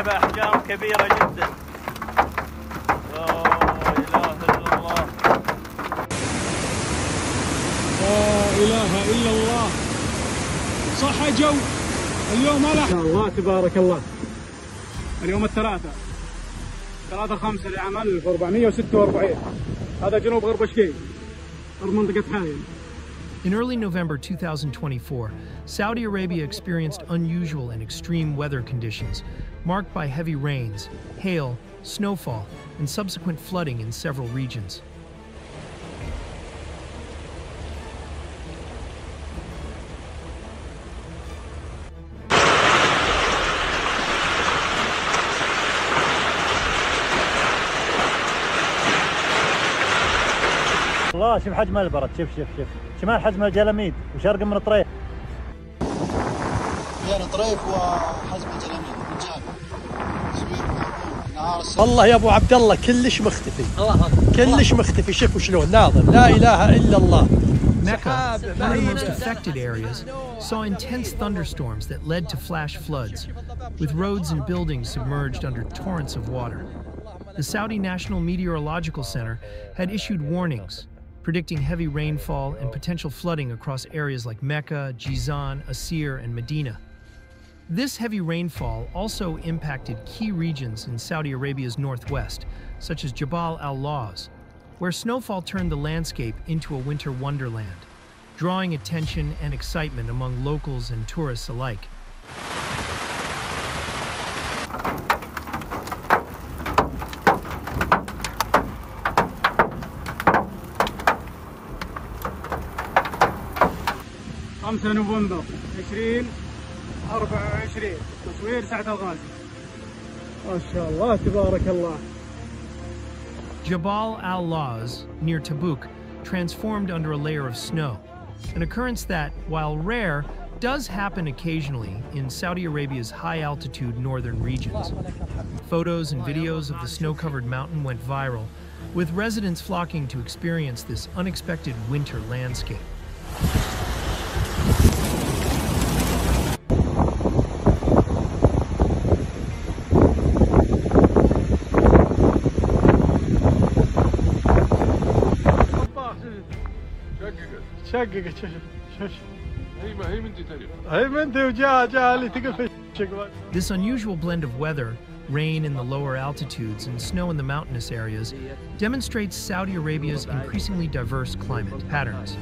جاب أحجام كبيرة جدا. لا إله إلا الله. لا إله إلا الله. صح جو اليوم ما الله تبارك الله. اليوم الثلاثاء 3/5 لعام 1446. هذا جنوب غرب الشيخ. منطقة حائل. In early November 2024, Saudi Arabia experienced unusual and extreme weather conditions, marked by heavy rains, hail, snowfall, and subsequent flooding in several regions. الله شوف حجم البرد شوف شوف شوف شمال حجم الجلاميد وشرق من طريف يعني طريف وحجم الجلاميد بالجانب نهار والله يا ابو عبد الله كلش مختفي كلش مختفي شوفوا شلون ناظر لا اله الا الله. Mecca, one of the most affected areas, saw intense thunderstorms that led to flash floods, with roads and buildings submerged under torrents of water. The Saudi National Meteorological Center had issued warnings, predicting heavy rainfall and potential flooding across areas like Mecca, Jizan, Asir, and Medina. This heavy rainfall also impacted key regions in Saudi Arabia's northwest, such as Jabal al-Lawz, where snowfall turned the landscape into a winter wonderland, drawing attention and excitement among locals and tourists alike. نوفمبر 2024 تصوير سعد الغازي. ما شاء الله تبارك الله. Jabal al-Lawz near Tabuk transformed under a layer of snow, an occurrence that, while rare, does happen occasionally in Saudi Arabia's high-altitude northern regions. Photos and videos of the snow-covered mountain went viral, with residents flocking to experience this unexpected winter landscape. شققت شوف هي منتي ترى هي منتي وجاء اللي تقف شققت. This unusual blend of weather, rain in the lower altitudes and snow in the mountainous areas, demonstrates Saudi Arabia's increasingly diverse climate patterns.